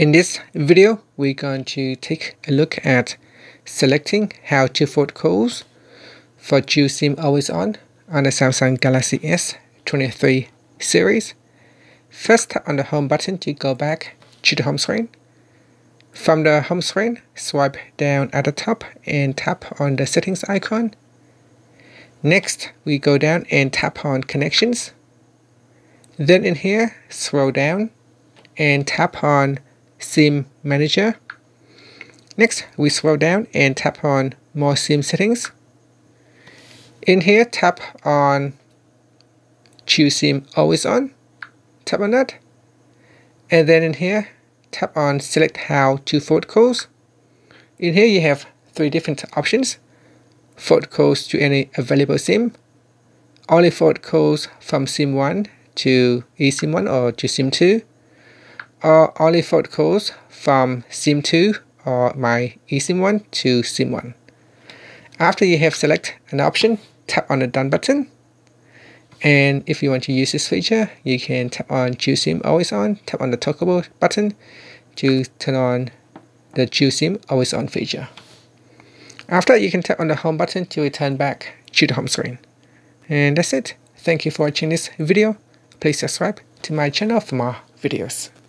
In this video, we're going to take a look at selecting how to port codes for dual SIM always on the Samsung Galaxy S23 series. First, tap on the home button to go back to the home screen. From the home screen, swipe down at the top and tap on the settings icon. Next, we go down and tap on connections. Then in here, scroll down and tap on SIM Manager. Next, we scroll down and tap on More SIM Settings. In here, tap on Dual SIM Always On. Tap on that. And then in here, tap on Select How to Port Codes. In here, you have three different options. Port codes to any available SIM. Only port codes from SIM 1 to eSIM 1 or to SIM 2. Or only port codes from SIM 2 or my eSIM 1 to SIM 1. After you have selected an option, tap on the Done button. And if you want to use this feature, you can tap on Dual SIM Always On, tap on the toggleable button to turn on the Dual SIM Always On feature. After, you can tap on the Home button to return back to the home screen. And that's it. Thank you for watching this video. Please subscribe to my channel for more videos.